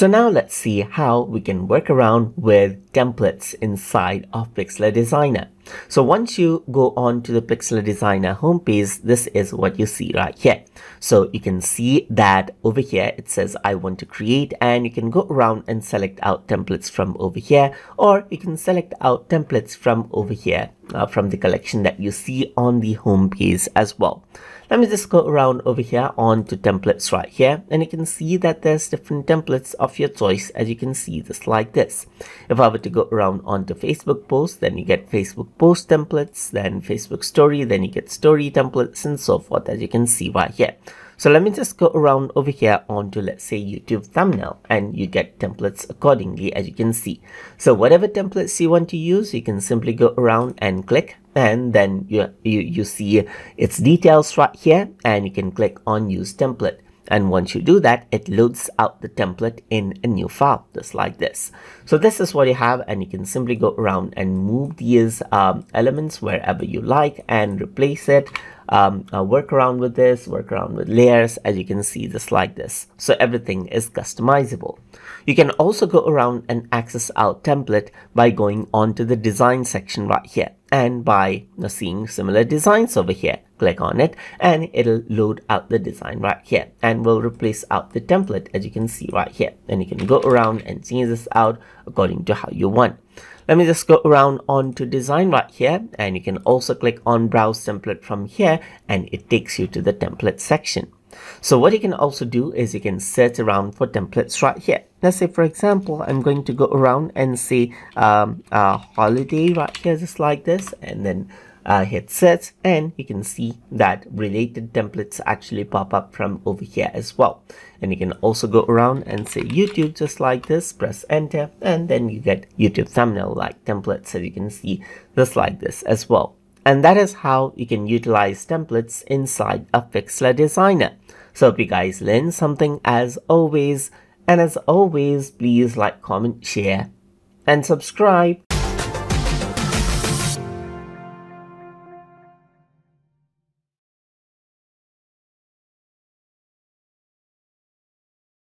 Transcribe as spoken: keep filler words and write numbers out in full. So now let's see how we can work around with templates inside of Pixlr Designer. So once you go on to the Pixlr Designer homepage, this is what you see right here. So you can see that over here it says I want to create, and you can go around and select out templates from over here, or you can select out templates from over here uh, from the collection that you see on the homepage as well. Let me just go around over here on to templates right here, and you can see that there's different templates of your choice, as you can see just like this. If I were to go around onto Facebook posts, then you get Facebook post templates, then Facebook story, then you get story templates and so forth, as you can see right here. So let me just go around over here onto, let's say, YouTube thumbnail, and you get templates accordingly, as you can see. So whatever templates you want to use, you can simply go around and click, and then you, you, you see its details right here, and you can click on use template. And once you do that, it loads out the template in a new file, just like this. So this is what you have, and you can simply go around and move these um, elements wherever you like and replace it. Um, uh, work around with this, work around with layers, as you can see just like this. So everything is customizable. You can also go around and access out template by going onto the design section right here, and by uh, seeing similar designs over here. Click on it and it'll load out the design right here, and will replace out the template, as you can see right here. And you can go around and change this out according to how you want. Let me just go around on to design right here, and you can also click on browse template from here, and it takes you to the template section. So what you can also do is you can search around for templates right here. Let's say, for example, I'm going to go around and say um, uh, holiday right here, just like this, and then Uh, hit search, and you can see that related templates actually pop up from over here as well. And you can also go around and say YouTube, just like this, press enter, and then you get YouTube thumbnail like templates, as you can see just like this as well. And that is how you can utilize templates inside of Pixlr Designer. So if you guys learned something, as always, and as always, please like, comment, share, and subscribe.